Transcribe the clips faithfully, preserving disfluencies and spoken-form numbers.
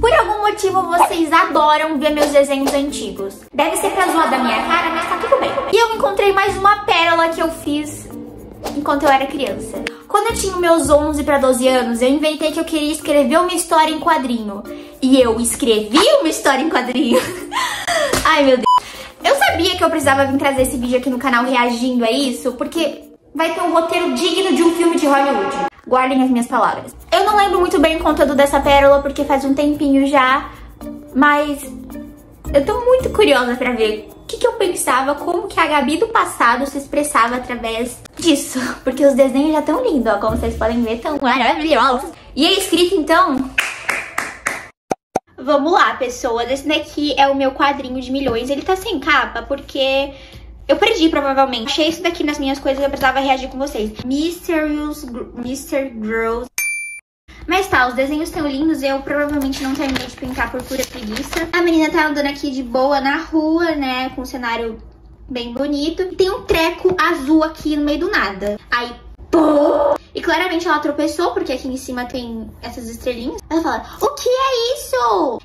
Por algum motivo, vocês adoram ver meus desenhos antigos. Deve ser pra zoar da minha cara, mas tá tudo bem. E eu encontrei mais uma pérola que eu fiz enquanto eu era criança. Quando eu tinha meus onze pra doze anos, eu inventei que eu queria escrever uma história em quadrinho. E eu escrevi uma história em quadrinho. Ai, meu Deus. Eu sabia que eu precisava vir trazer esse vídeo aqui no canal reagindo a isso, porque vai ter um roteiro digno de um filme de Hollywood. Guardem as minhas palavras. Eu não lembro muito bem o conteúdo dessa pérola, porque faz um tempinho já, mas eu tô muito curiosa pra ver o que, que eu pensava, como que a Gabi do passado se expressava através disso. Porque os desenhos já tão lindos, ó, como vocês podem ver, tão maravilhosos. E a escrita, então... Vamos lá, pessoas. Esse daqui é o meu quadrinho de milhões. Ele tá sem capa, porque... eu perdi, provavelmente. Achei isso daqui nas minhas coisas e eu precisava reagir com vocês. Mysterious... mister Girls. Mas tá, os desenhos tão lindos, eu provavelmente não terminei de pintar por pura preguiça. A menina tá andando aqui de boa na rua, né, com um cenário bem bonito. E tem um treco azul aqui no meio do nada. Aí, pô! E claramente ela tropeçou, porque aqui em cima tem essas estrelinhas. Ela fala, o que é isso?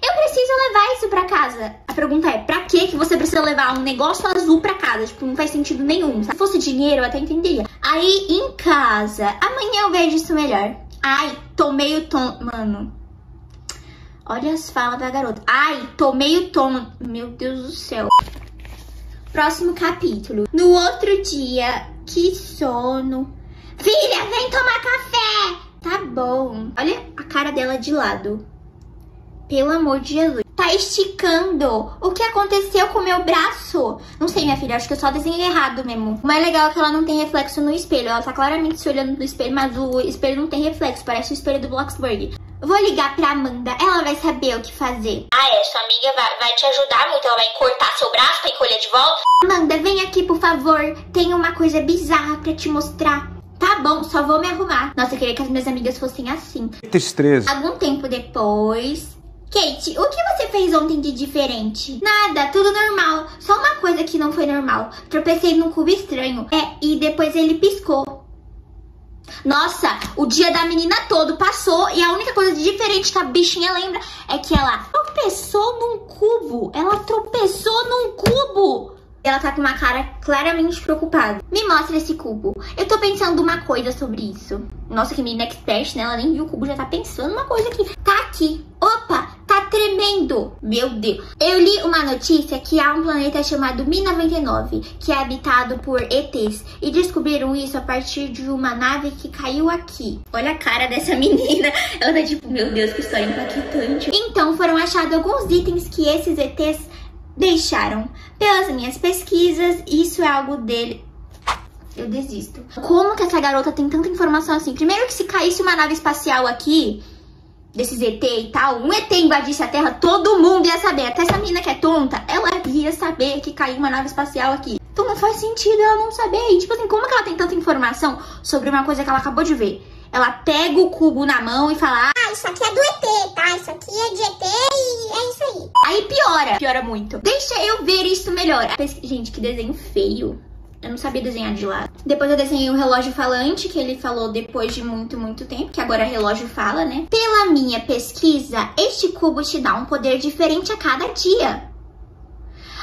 Eu preciso levar isso pra casa. A pergunta é, pra que que você precisa levar um negócio azul pra casa? Tipo, não faz sentido nenhum. Se fosse dinheiro, eu até entenderia. Aí, em casa, amanhã eu vejo isso melhor. Ai, tomei o tom... Mano, olha as falas da garota. Ai, tomei o tom... Meu Deus do céu. Próximo capítulo. No outro dia, que sono... Filha, vem tomar café! Tá bom. Olha a cara dela de lado. Pelo amor de Jesus. Tá esticando. O que aconteceu com o meu braço? Não sei, minha filha. Acho que eu só desenhei errado mesmo. O mais legal é que ela não tem reflexo no espelho. Ela tá claramente se olhando no espelho, mas o espelho não tem reflexo. Parece o espelho do Bloxburg. Vou ligar pra Amanda. Ela vai saber o que fazer. Ah, é? Sua amiga vai, vai te ajudar muito. Ela vai cortar seu braço pra encolher de volta? Amanda, vem aqui, por favor. Tenho uma coisa bizarra pra te mostrar. Tá bom, só vou me arrumar. Nossa, eu queria que as minhas amigas fossem assim. Tristeza. Algum tempo depois... Kate, o que você fez ontem de diferente? Nada, tudo normal. Só uma coisa que não foi normal. Tropecei num cubo estranho. É, e depois ele piscou. Nossa, o dia da menina todo passou e a única coisa de diferente que a bichinha lembra é que ela tropeçou num cubo. Ela tropeçou num cubo. Ela tá com uma cara claramente preocupada. Me mostra esse cubo. Eu tô pensando uma coisa sobre isso. Nossa, que menina expert, né? Ela nem viu o cubo, já tá pensando uma coisa aqui. Tá aqui. Opa, tá tremendo. Meu Deus. Eu li uma notícia que há um planeta chamado Mi noventa e nove, que é habitado por E Tês. E descobriram isso a partir de uma nave que caiu aqui. Olha a cara dessa menina. Ela tá tipo, meu Deus, que história impactante. Então foram achados alguns itens que esses E Tês... deixaram. Pelas minhas pesquisas, isso é algo dele... Eu desisto. Como que essa garota tem tanta informação assim? Primeiro que se caísse uma nave espacial aqui, desses E T e tal, um E T invadisse a Terra, todo mundo ia saber. Até essa menina que é tonta, ela ia saber que caiu uma nave espacial aqui. Então não faz sentido ela não saber. E tipo assim, como que ela tem tanta informação sobre uma coisa que ela acabou de ver? Ela pega o cubo na mão e fala... Ah, isso aqui é do E T, tá? Isso aqui é de E T e é isso aí. Aí piora. Piora muito. Deixa eu ver isso melhor. Gente, que desenho feio. Eu não sabia desenhar de lado. Depois eu desenhei um relógio falante, que ele falou depois de muito, muito tempo. Que agora relógio fala, né? Pela minha pesquisa, este cubo te dá um poder diferente a cada dia.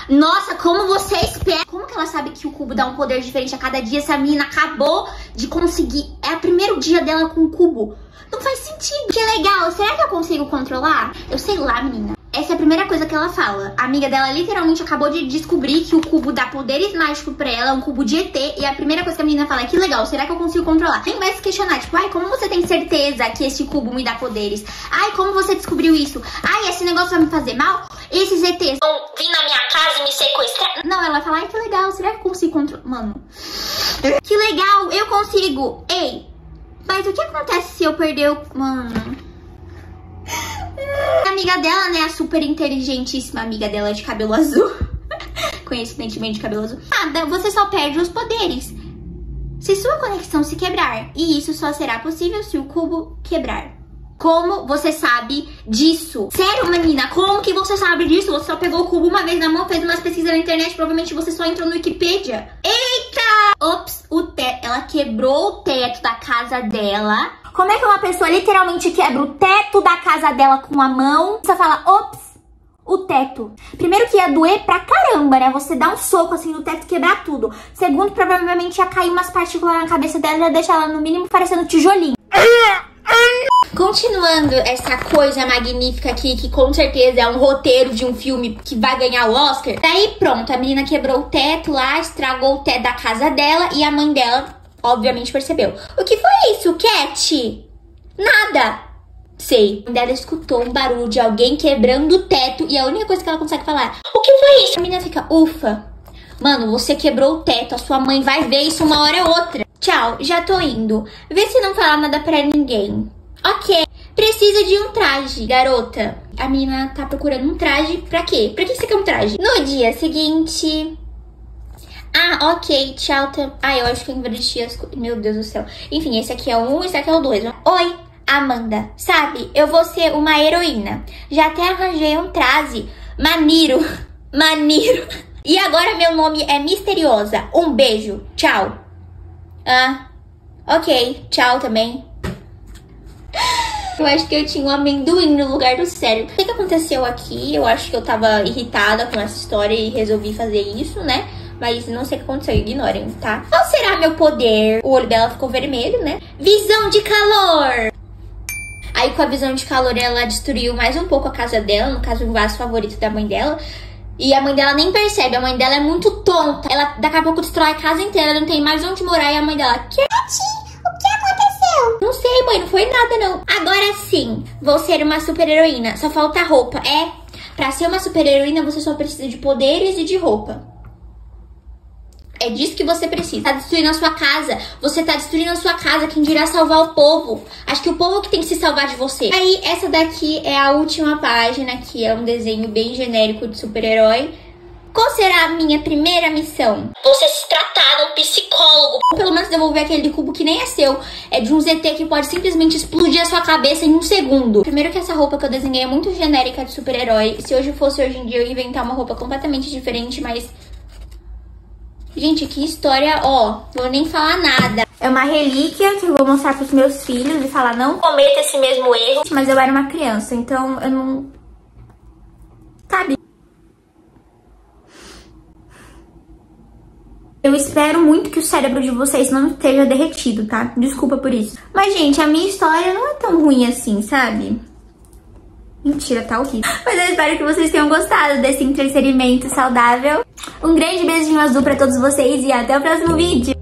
Nossa, como você espera... Como que ela sabe que o cubo dá um poder diferente a cada dia? Essa menina acabou de conseguir... É o primeiro dia dela com o cubo. Não faz sentido. Que legal. Será que eu consigo controlar? Eu sei lá, menina. Essa é a primeira coisa que ela fala. A amiga dela literalmente acabou de descobrir que o cubo dá poderes mágicos pra ela. É um cubo de E T. E a primeira coisa que a menina fala é que legal. Será que eu consigo controlar? Quem vai se questionar? Tipo, ai, como você tem certeza que este cubo me dá poderes? Ai, como você descobriu isso? Ai, esse negócio vai me fazer mal? Esses E Tês vão vir na minha casa e me sequestrar. Não, ela fala, ai, que legal, será que eu consigo controlar? Mano, que legal, eu consigo. Ei, mas o que acontece se eu perder o... Mano. A amiga dela, né, a super inteligentíssima amiga dela de cabelo azul. Coincidentemente de cabelo azul. Nada, você só perde os poderes se sua conexão se quebrar. E isso só será possível se o cubo quebrar. Como você sabe disso? Sério, menina, como que você sabe disso? Você só pegou o cubo uma vez na mão, fez umas pesquisas na internet, provavelmente você só entrou no Wikipedia. Eita! Ops, o teto, ela quebrou o teto da casa dela. Como é que uma pessoa literalmente quebra o teto da casa dela com a mão? Você fala, ops, o teto. Primeiro que ia doer pra caramba, né? Você dá um soco assim no teto, quebrar tudo. Segundo, provavelmente ia cair umas partículas na cabeça dela e ia deixar ela no mínimo parecendo tijolinho. Continuando essa coisa magnífica aqui, que com certeza é um roteiro de um filme que vai ganhar o Oscar. Daí pronto, a menina quebrou o teto lá, estragou o teto da casa dela e a mãe dela, obviamente, percebeu. O que foi isso, Cat? Nada. Sei. A mãe dela escutou um barulho de alguém quebrando o teto e a única coisa que ela consegue falar é, o que foi isso? A menina fica, ufa. Mano, você quebrou o teto, a sua mãe vai ver isso uma hora ou outra. Tchau, já tô indo. Vê se não falar nada pra ninguém. Ok, precisa de um traje, garota. A menina tá procurando um traje pra quê? Pra que você quer um traje? No dia seguinte... Ah, ok, tchau. Tam... Ah, eu acho que eu inverti as coisas. Meu Deus do céu. Enfim, esse aqui é o um, esse aqui é o dois. Oi, Amanda. Sabe, eu vou ser uma heroína. Já até arranjei um traje. Maneiro. Maneiro. E agora meu nome é Misteriosa. Um beijo. Tchau. Ah, ok. Tchau também. Eu acho que eu tinha um amendoim no lugar do cérebro. O que aconteceu aqui? Eu acho que eu tava irritada com essa história e resolvi fazer isso, né? Mas não sei o que aconteceu, ignorem, tá? Qual será meu poder? O olho dela ficou vermelho, né? Visão de calor! Aí com a visão de calor ela destruiu mais um pouco a casa dela, no caso o vaso favorito da mãe dela. E a mãe dela nem percebe, a mãe dela é muito tonta. Ela daqui a pouco destrói a casa inteira, não tem mais onde morar e a mãe dela... Quê? Não sei, mãe, não foi nada, não. Agora sim, vou ser uma super-heroína. Só falta roupa. É, pra ser uma super-heroína, você só precisa de poderes e de roupa. É disso que você precisa. Tá destruindo a sua casa. Você tá destruindo a sua casa. Quem dirá salvar o povo? Acho que o povo que tem que se salvar de você. Aí, essa daqui é a última página, que é um desenho bem genérico de super-herói. Qual será a minha primeira missão? Você se tratar de um psicólogo. Ou pelo menos devolver aquele cubo que nem é seu. É de um Z T que pode simplesmente explodir a sua cabeça em um segundo. Primeiro que essa roupa que eu desenhei é muito genérica de super-herói. Se hoje fosse hoje em dia, eu ia inventar uma roupa completamente diferente, mas... Gente, que história, ó. Vou nem falar nada. É uma relíquia que eu vou mostrar pros meus filhos e falar, não cometa esse mesmo erro. Mas eu era uma criança, então eu não... Sabe? Eu espero muito que o cérebro de vocês não esteja derretido, tá? Desculpa por isso. Mas, gente, a minha história não é tão ruim assim, sabe? Mentira, tá horrível. Mas eu espero que vocês tenham gostado desse entretenimento saudável. Um grande beijinho azul pra todos vocês e até o próximo vídeo!